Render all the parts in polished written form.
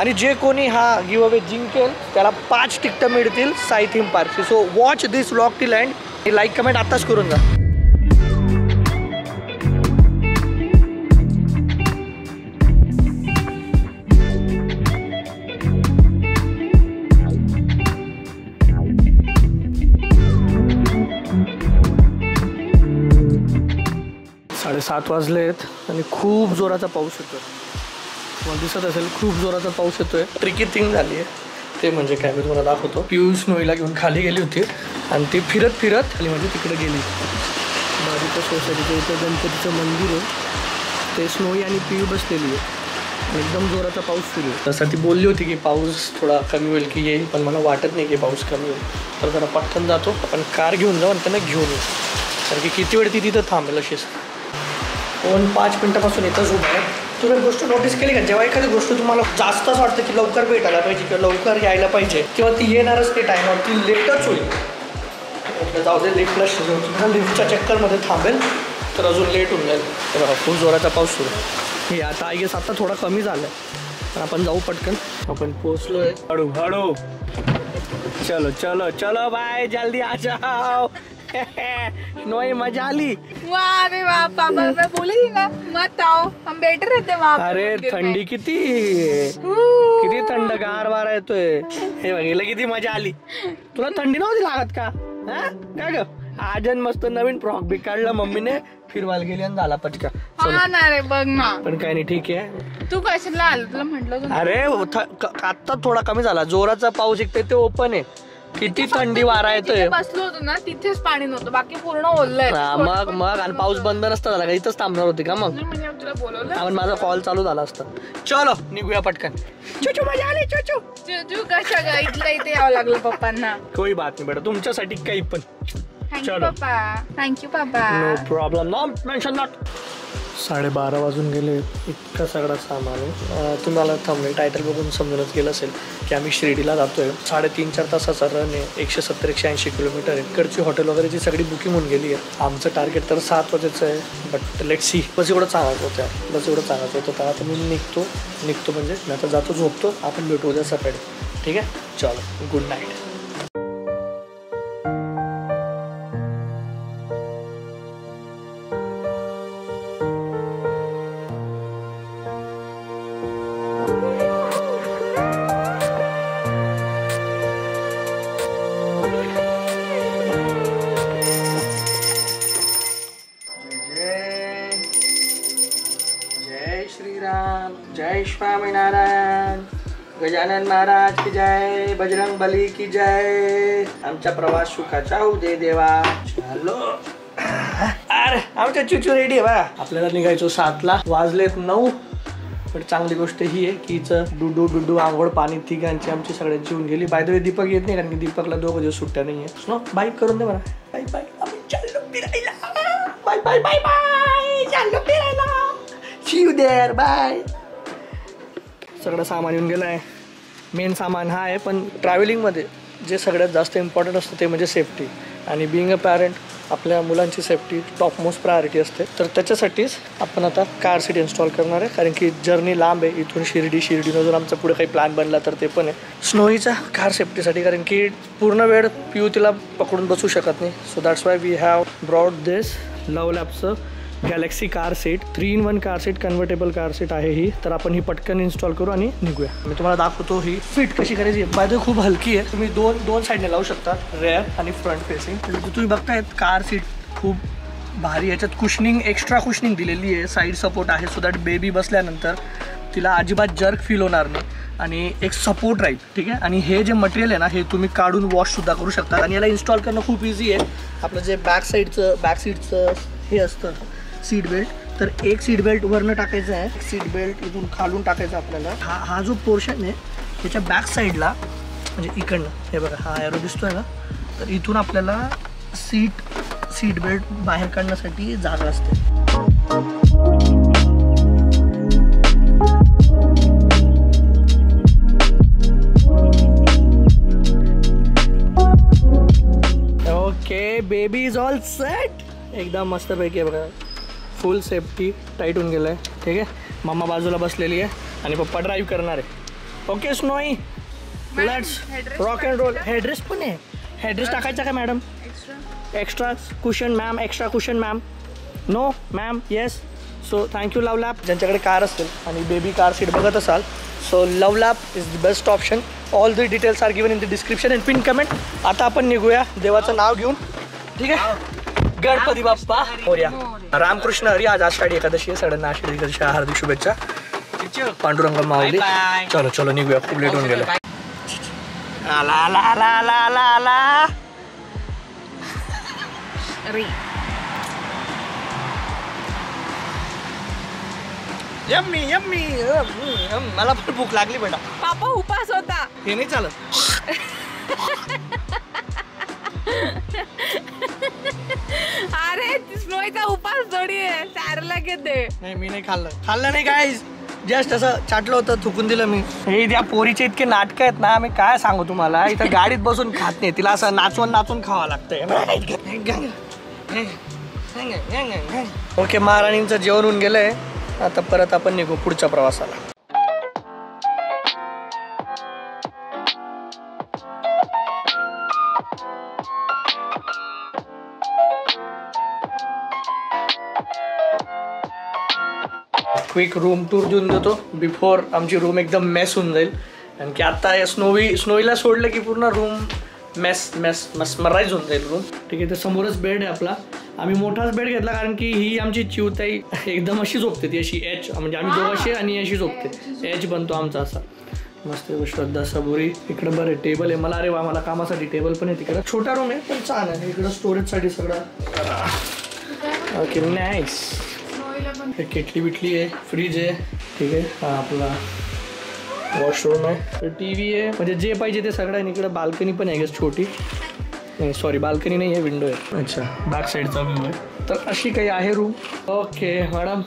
आणि जे कोणी हा गिव अवे जिंकेल त्याला 5 तिकिटं मिळतील साई थीम पार्कची। So watch this vlog till end, like comment आताच करून जा। सात वाजलेत आणि खूप जोराचा पाऊस येतोय, तुम्हाला दिसत असेल खूप जोराचा पाऊस येतोय। ट्रिकी थिंग झाली आहे ते म्हणजे काय मी तुम्हाला दाखवतो। पियुष नोईला घेऊन खाली गेली होती आणि ती फिरत फिरत खाली म्हणजे तिकडे गेली। माझी तर सोसायटीच्या इथं गणपतीचं मंदिर आहे, ते स्नोई आणि पियू बसलेली आहे, एकदम जोराचा पाऊस सुरू आहे। तसं ती बोलली होती की पाऊस थोडा कमी होईल की येईल, पण मला वाटत नाही की पाऊस कमी होईल। तर जरा पटकन जातो आपण, कार घेऊन जाऊ आणि त्यांना घेऊन येऊ, कारण की किती वेळ ती तिथं थांबेल अशीच। पण 5 मिनटापासून इथंच उभा आहे। तुम्ही एक गोष्ट नोटीस केली का, जेव्हा एखादी गोष्ट तुम्हाला जास्तच वाटतं की लवकर भेटायला पाहिजे किंवा लवकर यायला पाहिजे किंवा ती येणारच ते टाईमवर, ती लेटच होईल। जाऊ दे लिफ्टला शिजवून तुम्हाला लिफ्टच्या चक्करमध्ये थांबेल तर अजून लेट होऊन जाईल। तर बघा खूप जोराचा पाऊस सुरू हे आता आई गेस आता थोडा कमी झाला आहे, पण आपण जाऊ पटकन। आपण पोचलो आहे, हळू हळू चलो चलो चलो बाय जल्दी आ जाओ। नोई मजा आली वाह रे वाह, पापा मैं बोली ना मत आओ, हम बैठे रहते वहाँ। अरे ठंडी किती किती थंड गार वारा येतोय, हे बघितलं किती मजा आली। तुला थंडी नव्हती लागत का? हा काय ग, आजन मस्त नवीन फ्रॉक बी काढला मम्मीने, फिरवायला गेली आणि झाला पटका। हा ना रे बघ ना, पण काय नाही ठीक आहे। तू कशाला आला, तुला म्हटलं? अरे आता थोडा कमी झाला, जोराचा पाऊस एकटे ते ओपन आहे, किती थंडी वारा येतोय। बसलो होतो ना तिथेच पाणी नव्हतं, बाकी पूर्ण ओललंय। मग मग आणि पाऊस बंद नसता झाला का, इथंच थांबणार होती का? मग तुला बोलवलं आणि माझा कॉल चालू झाला असता। चलो निघूया पटकन। चुचू मजा आली चुचू चुचू कशा ग, इथल्या इथे यावं लागलं पप्पांना। कोई बात नाही बेटा, तुमच्यासाठी काही पण। चलो थँक्यू पापा, no problem, no mention not. 12:30 वाजून गेले, इतका सगळा सामान। तुम्हाला थंबनेल टायटल बघून समजूनच गेलं असेल की आम्ही शिर्डीला जातो आहे। 3.5-4 तासाचा रन आहे, 170-180 किलोमीटर आहे। इकडची हॉटेल वगैरेची सगळी बुकिंग होऊन गेली आहे। आमचं टार्गेट तर 7 वाजेचं आहे, बट लेट सी। बस एवढं सांगायचं होतं, बस एवढं सांगायचं होतं। तर आता मी निघतो म्हणजे मी आता जातो, झोपतो, आपण भेटू उद्या सकाळी, ठीक आहे? चलो गुड नाईट। गजानन महाराज की जय, बजरंग बली की जय। आमचा प्रवास सुखाचा होऊ दे देवा। चलो अरे आमचा चुचू रेडी आहे बा। आपल्याला निघायचो 7 ला, वाजलेत 9। पण चांगली गोष्ट ही आहे की हिचं डुडू डुडू आंघोळ पाणी तिघांची आमची सगळ्यांची होऊन गेली। बाय द वे दीपक येत नाही, कारण की दीपकला 2 दिवस सुट्ट्या नाही आहे। स्नो बाईक करून दे मला। बाय बाय आम्ही चाललो फिरायला, बाय बाय बाय बाय चाललो फिरायला, सी यू देयर बाय। सगळं सामान येऊन गेलं आहे, मेन सामान हा आहे। पण ट्रॅव्हलिंगमध्ये जे सगळ्यात जास्त इम्पॉर्टंट असतं ते म्हणजे सेफ्टी, आणि बिईंग अ पॅरेंट आपल्या मुलांची सेफ्टी टॉप मोस्ट प्रायोरिटी असते। तर त्याच्यासाठीच आपण आता कार सीट इन्स्टॉल करणार आहे, कारण की जर्नी लांब आहे इथून शिर्डीनं जर आमचा पुढे काही प्लॅन बनला तर ते पण आहे। स्नोईचा कार सेफ्टीसाठी, कारण की पूर्ण वेळ पियू तिला पकडून बसू शकत नाही। So that's why we have broad this लवलॅप्सचं galaxy car seat, 3-in-1 car seat, convertible car seat आहे ही। तर आपण ही पटकन इन्स्टॉल करू आणि निघूया। मी तुम्हाला दाखवतो ही फिट कशी करायची। बाय द वे खूप हलकी आहे, तुम्ही दोन साईडने लावू शकता, रेअर आणि फ्रंट फेसिंग। तुम्ही बघताय कार सीट खूप भारी, याच्यात कुशनिंग एक्स्ट्रा कुशनिंग दिलेली आहे, साईड सपोर्ट आहे, सो दॅट बेबी बसल्यानंतर तिला अजिबात जर्क फील होणार नाही आणि एक सपोर्ट राहील, ठीक आहे? आणि हे जे मटेरियल आहे ना हे तुम्ही काढून वॉशसुद्धा करू शकता, आणि याला इन्स्टॉल करणं खूप इझी आहे। आपलं जे बॅक सीटचं हे असतं सीट बेल्ट, तर एक सीट बेल्ट वरनं टाकायचं आहे, सीट बेल्ट इथून खालून टाकायचं आपल्याला। हा जो पोर्शन आहे त्याच्या बॅक साईडला म्हणजे इकडनं हे बघा हा एरो दिसतोय ना, तर इथून आपल्याला सीट बेल्ट बाहेर काढण्यासाठी जागा असते। Okay baby is all set, एकदम मस्त पैकी आहे बघा, फुल सेफ्टी टाईट होऊन गेलं आहे, ठीक आहे? मम्मा बाजूला बसलेली आहे आणि पप्पा ड्राईव्ह करणार आहे। Okay Snowy let's rock and roll. Headrest पण आहे. हेडरेस्ट टाकायचा का madam? Extra cushion ma'am. Extra cushion ma'am. No ma'am. Yes. So thank you LuvLap. ज्यांच्याकडे कार असेल आणि बेबी कार सीट बघत असाल so LuvLap is the best option. All the details are given in the description and pin comment. आता आपण निघूया देवाचं नाव घेऊन. ठीक आहे. गणपती बाप्पा मोरया. रामकृष्ण हरी. आज आषाढी एकादशी आहे. सगळ्यांना आषाढी एकादशीच्या हार्दिक शुभेच्छा. पांडुरंग माऊली. चलो चलो निघूया. खूप लेट होऊन गेलं. ला ला ला ला ला ला. अरे यम्मी यम्मी. मला पण भूक लागली बेटा. पापा उपास होता. हे नाही चालत. अरे स्नोईचा उपास जोडी आहे. चारला घेते. नाही मी नाही खाल्लं. खाल्लं नाही गाईज. जस्ट असं चाटलं होतं थुकून दिलं मी. हे त्या पोरीचे इतके नाटक आहेत ना मी काय सांगू तुम्हाला. इथं गाडीत बसून खात नाही. तिला असं नाचवून नाचून खावा लागतंय. ओके महाराणींचं जेवण होऊन गेलंय. आता परत आपण निघू पुढच्या प्रवासाला. क्विक रूम टूर देऊन देतो बिफोर आमची रूम एकदम मेस होऊन जाईल. कारण की आता या स्नोईला सोडलं की पूर्ण रूम मेस मेस मस्मराईज होऊन जाईल रूम. ठीक आहे. तर समोरच बेड आहे आपला. आम्ही मोठाच बेड घेतला कारण की ही आमची चिवताई एकदम अशी झोपते. ती अशी एच म्हणजे आम्ही दोघाशी आणि अशी झोपते. एच बनतो आमचा असा मस्त. श्रद्धा सबुरी इकडं बरं टेबल आहे. मला अरे वा मला कामासाठी टेबल पण आहे तिकडं. छोटा रूम आहे पण छान आहे. इकडं स्टोरेजसाठी सगळं. Okay nice. केटली बिटली आहे. फ्रीज आहे. ठीक आहे. हा आपला वॉशरूम आहे. टी व्ही आहे. म्हणजे जे पाहिजे ते सगळं. आणि इकडं बाल्कनी पण आहे गेस छोटी. नाही सॉरी बाल्कनी नाही आहे विंडो आहे. अच्छा बॅक साईडचा व्ह्यू आहे. तर अशी काही आहे रूम. ओके मॅडम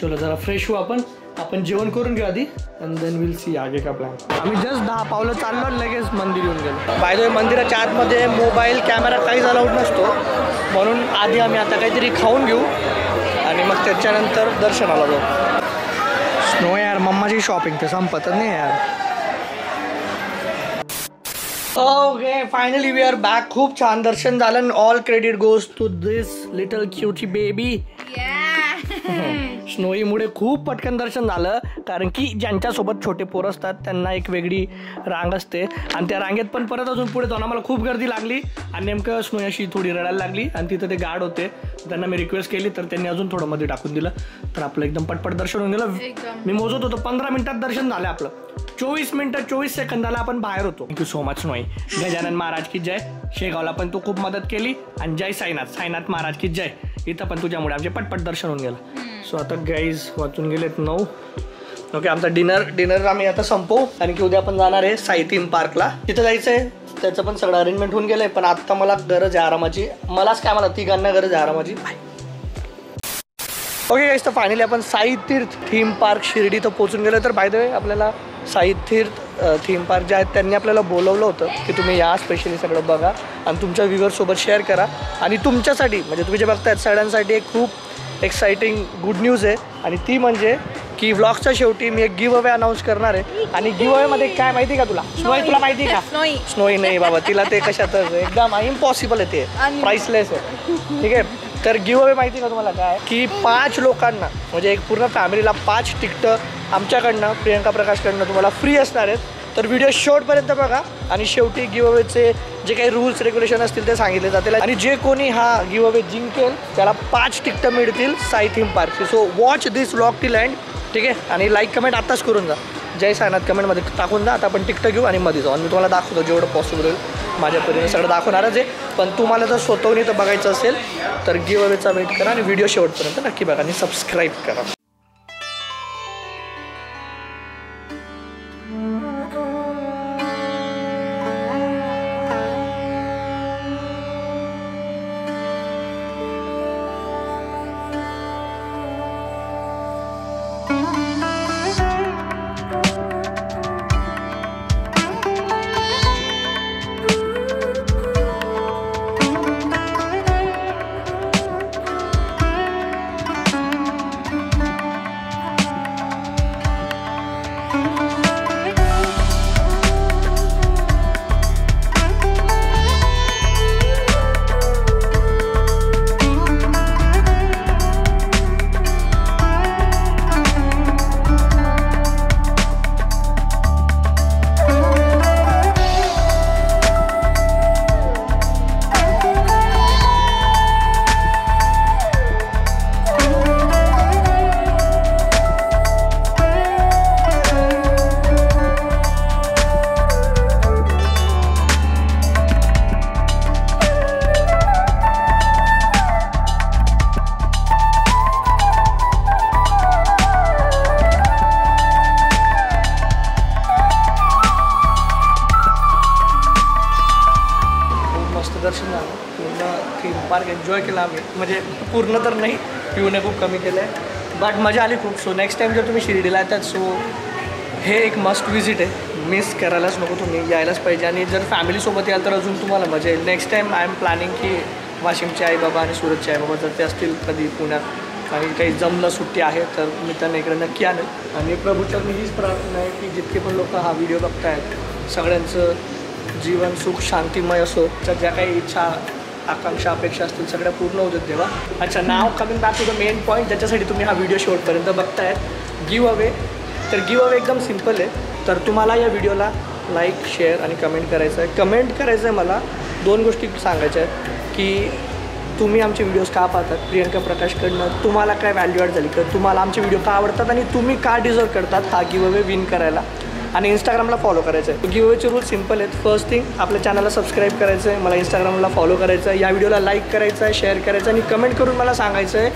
चलो जरा फ्रेश होऊ. आपण आपण जेवण करून घेऊ आधी अँड देन विल सी आगे का प्लॅन. आम्ही जस्ट 10 पावलं चाललो लगेच मंदिर येऊन गेलो. बाय द वे मंदिराच्या आतमध्ये मोबाईल कॅमेरा काहीच अलाउड नसतो म्हणून आधी आम्ही आता काहीतरी खाऊन घेऊ आणि मग त्याच्यानंतर दर्शनाला जाऊ. स्नो यार मम्माची शॉपिंग तर संपतच नाही यार. Okay finally we are back. खूप छान दर्शन झालं आणि all credit goes to this little cutie baby. स्नोईमुळे खूप पटकन दर्शन झालं कारण की ज्यांच्यासोबत छोटे पोरं असतात त्यांना एक वेगळी रांग असते आणि त्या रांगेत पण परत अजून पुढे जाऊन आम्हाला खूप गर्दी लागली आणि नेमकं स्नोई अशी थोडी रडायला लागली आणि तिथं ते गार्ड होते त्यांना मी रिक्वेस्ट केली तर त्यांनी अजून थोडं मध्ये टाकून दिलं. तर आपलं एकदम पटपट दर्शन होऊन गेलं. मी मोजत होतो 15 मिनिटात दर्शन झालं आपलं. 24 मिनिटं 24 सेकंदाला आपण बाहेर होतो. Thank you so much snowy. Gajanan Maharaj की जय. शेगावला पण तू खूप मदत केली आणि जय साईनाथ. साईनाथ महाराज की जय. इथं पण तुझ्यामुळे आमचे पटपट दर्शन होऊन गेलं. सो आता गाईज वाचून गेलेत 9. ओके आमचा डिनर आम्ही आता संपवू कारण की उद्या आपण जाणार आहे साई थीम पार्कला. तिथं जायचं आहे त्याचं पण सगळं अरेंजमेंट होऊन गेलं आहे. पण आत्ता मला गरज आहे आरामाची. मलाच काय मला तिघांना गरज आहे आरामाची. ओके गाईज तर फायनली आपण साई तीर्थ थीम पार्क शिर्डी तर पोचून गेलो. तर बाय द वे आपल्याला साई तीर्थ थीम पार्क जे आहेत त्यांनी आपल्याला बोलवलं होतं की तुम्ही या स्पेशली सगळं बघा आणि तुमच्या व्ह्युअर्ससोबत शेअर करा. आणि तुमच्यासाठी म्हणजे तुम्ही जे बघतायत सगळ्यांसाठी एक खूप एक्साइटिंग गुड न्यूज आहे आणि ती म्हणजे की व्लॉगच्या शेवटी मी एक गिव अवे अनाऊन्स करणार आहे. आणि गिव अवेमध्ये काय माहिती का तुला स्नोई? तुला माहिती का? स्नोई नाही बाबा तिला ते कशातच एकदम इम्पॉसिबल आहे. ते प्राईसलेस आहे. ठीक आहे. तर गिव अवे माहिती का तुम्हाला काय की 5 लोकांना म्हणजे एक पूर्ण फॅमिलीला 5 तिकिटं आमच्याकडनं प्रियंका प्रकाशकडनं तुम्हाला फ्री असणार आहेत. तर व्हिडिओ शेवटपर्यंत बघा आणि शेवटी गिव अवेचे जे काही रूल्स रेग्युलेशन असतील ते सांगितले जातील. आणि जे कोणी हा गिव अवे जिंकेल त्याला 5 तिकिटं मिळतील साई थीम पार्कची. So watch this vlog till end. ठीक आहे. आणि लाईक कमेंट आत्ताच करून जा. जय साईनाथ कमेंटमध्ये टाकून जा. आता आपण तिकिटं घेऊ आणि मध्ये जाऊ आणि मी तुम्हाला दाखवतो जेवढं पॉसिबल होईल माझ्या परीने सगळं दाखवणारच आहे. पण तुम्हाला जर स्वतःहून इथं बघायचं असेल तर गिव अवेचा वेट करा आणि व्हिडिओ शेवटपर्यंत नक्की बघा आणि सबस्क्राईब करा. पार्क एन्जॉय केला म्हणजे पूर्ण तर नाही पिऊने खूप कमी केलं आहे बट मजा आली खूप। सो नेक्स्ट टाइम जर तुम्ही शिर्डीला येतात सो हे एक मस्ट विजिट आहे, मिस करायलाच नको, तुम्ही यायलाच पाहिजे आणि जर फॅमिलीसोबत याल तर अजून तुम्हाला मजा येईल। Next time I am planning की वाशिमचे आईबाबा आणि सुरतचे आईबाबा जर ते असतील कधी पुण्यात काही जमलं सुट्टी आहे तर मी त्यांना इकडे नक्की आणेल आणि प्रभूचरणी हीच प्रार्थना आहे की जितके पण लोक हा व्हिडिओ बघत आहेत सगळ्यांचं जीवन सुख शांतिमय असो, तर ज्या काही इच्छा आकांक्षा अपेक्षा असतील सगळ्या पूर्ण होत आहेत देवा। अच्छा नाव coming back to the main point ज्याच्यासाठी तुम्ही हा व्हिडिओ शेवटपर्यंत बघतायत, गिव अवे। तर गिव अवे एकदम सिम्पल आहे, तर तुम्हाला या व्हिडिओला लाईक शेअर आणि कमेंट करायचं आहे। कमेंट करायचं आहे मला दोन गोष्टी सांगायच्या आहेत की तुम्ही आमचे व्हिडिओज का पाहतात, प्रियंका प्रकाशकडनं तुम्हाला काय व्हॅल्यू ॲड झाली, तर तुम्हाला आमचे व्हिडिओ का आवडतात आणि तुम्ही का डिझर्व करतात हा गिव अवे विन करायला, आणि इंस्टाग्रामला फॉलो करायचं आहे। गिव अवेचे रूल सिंपल आहेत, फर्स्ट थिंग आपल्या चॅनलला सबस्क्राईब करायचं आहे, मला इंस्टाग्रामला फॉलो करायचं आहे, या व्हिडिओला लाईक करायचं आहे, शेअर करायचं आणि कमेंट करून मला सांगायचं आहे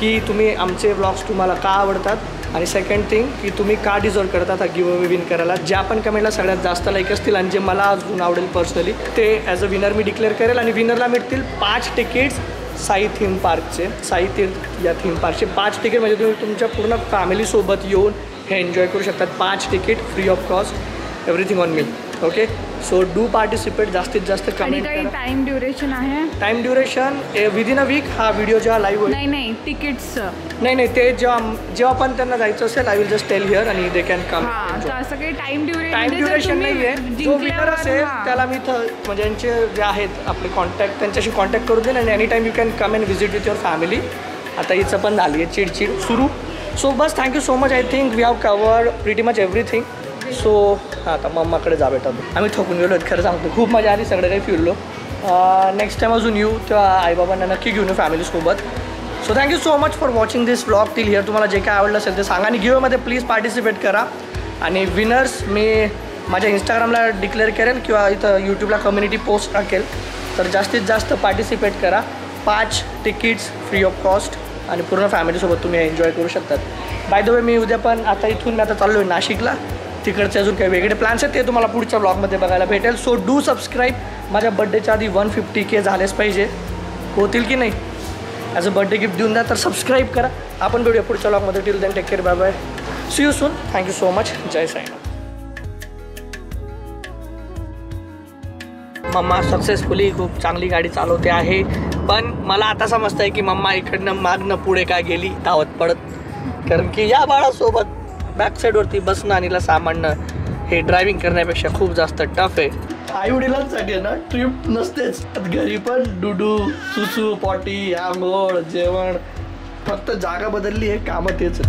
की तुम्ही आमचे व्लॉग्स तुम्हाला का आवडतात, आणि सेकंड थिंग की तुम्ही का डिझर्व करतात हा गिव अवे विन करायला। ज्या पण कमेंटला सगळ्यात जास्त लाईक असतील आणि जे मला अजून आवडेल पर्सनली ते ॲज अ विनर मी डिक्लेअर करेल आणि विनरला मिळतील 5 तिकीट्स साई थीम पार्कचे, साई तीर्थ या थीम पार्कचे 5 तिकीट म्हणजे तुम्ही तुमच्या पूर्ण फॅमिलीसोबत येऊन हे एन्जॉय करू शकतात। 5 ticket free of cost, everything on me. Okay so do participate, जास्तीत जास्त कमेंट करा। टाइम ड्युरेशन आहे, time duration within a week हा व्हिडिओ जेव्हा लाईव्ह होईल, नाही नाही तिकीट्स नाही नाही ते जेव्हा पण त्यांना जायचं असेल I will just tell here आणि दे कॅन कम। असं काही टाइम ड्युरेशन नाही आहे, जो विनर असेल त्याला मी म्हणजे यांचे जे आहेत आपले कॉन्टॅक्ट त्यांच्याशी कॉन्टॅक्ट करून देईन आणि any time you can come and visit with your family. आता हिचं पण झाली आहे चिडचिड सुरू, सो बस thank you so much, I think we have covered pretty much everything. So हां आता मम्माकडे जा बेटा, आम्ही थकून गेलो खरं सांगतो, खूप मजा आली, सगळं काही फिरलो। नेक्स्ट टाईम अजून येऊ तेव्हा आईबाबांना नक्की घेऊन येऊ फॅमिलीसोबत। So thank you so much for watching this vlog till here, तुम्हाला जे काय आवडलं असेल ते सांगा आणि गिव्हअवेमध्ये प्लीज पार्टिसिपेट करा आणि विनर्स मी माझ्या इंस्टाग्रामला डिक्लेअर करेल किंवा इथं यूट्यूबला कम्युनिटी पोस्ट टाकेल, तर जास्तीत जास्त पार्टिसिपेट करा। 5 तिकीट्स फ्री ऑफ कॉस्ट आणि पूर्ण फॅमिलीसोबत तुम्ही एन्जॉय करू शकतात। बाय द वे मी उद्या पण आता इथून मी आता चाललो आहे नाशिकला, तिकडचे अजून काही वेगळे प्लॅन्स आहेत ते तुम्हाला पुढच्या ब्लॉगमध्ये बघायला भेटेल। सो डू सबस्क्राईब, माझ्या बड्डेच्या आधी 150K झालेच पाहिजे, होतील की नाही ॲज अ बड्डे गिफ्ट देऊन द्या, तर सबस्क्राईब करा। आपण भेटूया पुढच्या ब्लॉगमध्ये, till then take care, bye bye, see you soon, thank you so much, जय साईनाथ। मम्मा सक्सेसफुली खूप चांगली गाडी चालवते आहे, पण मला आता समजतं आहे की मम्मा इकडनं मागनं पुढे काय गेली धावत पडत, कारण की या बाळासोबत बॅक साईडवरती बसणं आणि सामानणं हे ड्रायव्हिंग करण्यापेक्षा खूप जास्त टफ आहे। आईवडिलांसाठी ना ट्रिप नसतेच, घरी पण डुडू सुसू पॉटी आंघोळ जेवण, फक्त जागा बदलली आहे, कामं तेच।